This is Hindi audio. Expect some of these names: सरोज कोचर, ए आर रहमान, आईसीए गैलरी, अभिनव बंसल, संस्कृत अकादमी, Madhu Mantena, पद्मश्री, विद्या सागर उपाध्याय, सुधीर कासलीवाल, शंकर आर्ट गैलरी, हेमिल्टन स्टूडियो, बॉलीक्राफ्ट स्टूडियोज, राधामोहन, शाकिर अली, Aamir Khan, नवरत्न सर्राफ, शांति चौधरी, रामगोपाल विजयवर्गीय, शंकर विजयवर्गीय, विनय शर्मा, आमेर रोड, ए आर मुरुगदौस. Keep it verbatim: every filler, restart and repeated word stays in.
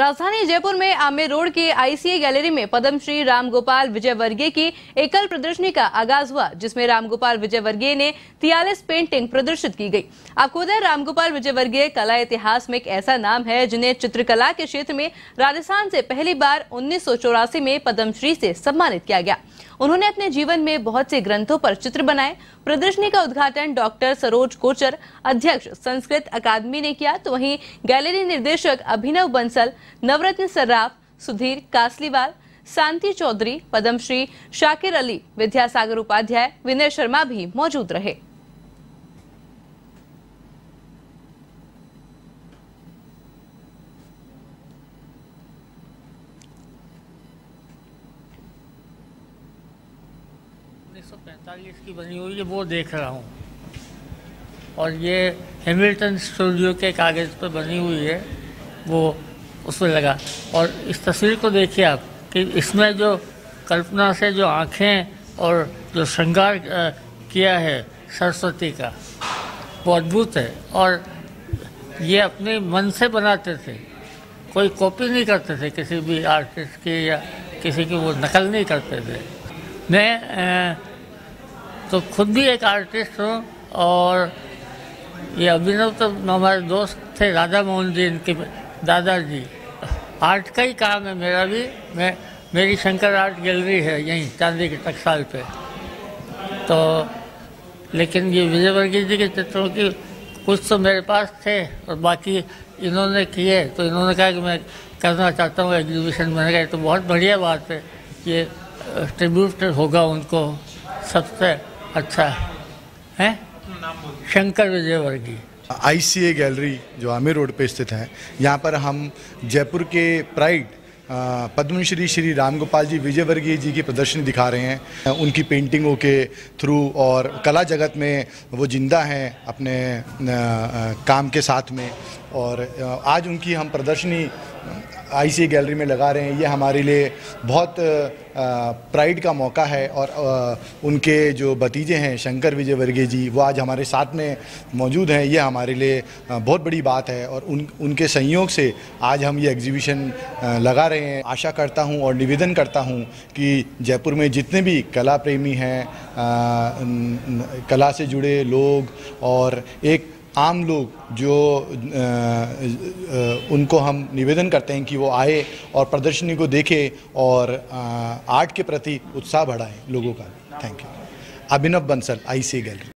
राजधानी जयपुर में आमेर रोड के आईसीए गैलरी में पद्मश्री रामगोपाल विजयवर्गीय की एकल प्रदर्शनी का आगाज हुआ, जिसमें रामगोपाल विजयवर्गीय ने तियालीस पेंटिंग प्रदर्शित की गई। आपको बताया, रामगोपाल विजयवर्गीय कला इतिहास में एक ऐसा नाम है जिन्हें चित्रकला के क्षेत्र में राजस्थान से पहली बार उन्नीस सौ चौरासी में पद्मश्री से सम्मानित किया गया। उन्होंने अपने जीवन में बहुत से ग्रंथों पर चित्र बनाए। प्रदर्शनी का उद्घाटन डॉक्टर सरोज कोचर, अध्यक्ष संस्कृत अकादमी ने किया, तो वहीं गैलरी निर्देशक अभिनव बंसल, नवरत्न सर्राफ, सुधीर कासलीवाल, शांति चौधरी, पद्मश्री शाकिर अली, विद्या सागर उपाध्याय, विनय शर्मा भी मौजूद रहे। पैंतालीस की बनी हुई ये वो देख रहा हूँ, और ये हेमिल्टन स्टूडियो के कागज़ पर बनी हुई है, वो उसमें लगा। और इस तस्वीर को देखिए आप कि इसमें जो कल्पना से जो आँखें और जो श्रृंगार किया है सरस्वती का, वो अद्भुत है। और ये अपने मन से बनाते थे, कोई कॉपी नहीं करते थे किसी भी आर्टिस्ट की, या किसी की वो नकल नहीं करते थे। मैं तो खुद भी एक आर्टिस्ट हूँ, और ये अभिनव तो हमारे दोस्त थे, राधामोहन जी इनके दादाजी। आर्ट का ही काम है मेरा भी। मैं मेरी शंकर आर्ट गैलरी है यहीं चांदी के टकसाल पे, तो लेकिन ये विजयवर्गीय जी के चित्रों की कुछ तो मेरे पास थे और बाकी इन्होंने किए, तो इन्होंने कहा कि मैं करना चाहता हूँ एग्जीबिशन बन गए, तो बहुत बढ़िया बात है। ये ट्रिब्यूट होगा उनको, सबसे अच्छा है। शंकर विजयवर्गीय। आईसीए गैलरी जो आमेर रोड पे स्थित है, यहाँ पर हम जयपुर के प्राइड पद्मश्री श्री रामगोपाल जी विजयवर्गीय जी की प्रदर्शनी दिखा रहे हैं। उनकी पेंटिंगों के थ्रू और कला जगत में वो जिंदा हैं अपने काम के साथ में, और आज उनकी हम प्रदर्शनी आईसीए गैलरी में लगा रहे हैं। ये हमारे लिए बहुत प्राइड का मौका है। और आ, उनके जो भतीजे हैं शंकर विजयवर्गीय जी, वो आज हमारे साथ में मौजूद हैं। ये हमारे लिए बहुत बड़ी बात है, और उन उनके संयोग से आज हम ये एग्जीबिशन लगा रहे हैं। आशा करता हूं और निवेदन करता हूं कि जयपुर में जितने भी कला प्रेमी हैं, कला से जुड़े लोग और एक आम लोग, जो आ, आ, उनको हम निवेदन करते हैं कि वो आए और प्रदर्शनी को देखें और आर्ट के प्रति उत्साह बढ़ाएं लोगों का। Thank you. अभिनव बंसल, आईसीए गैलरी।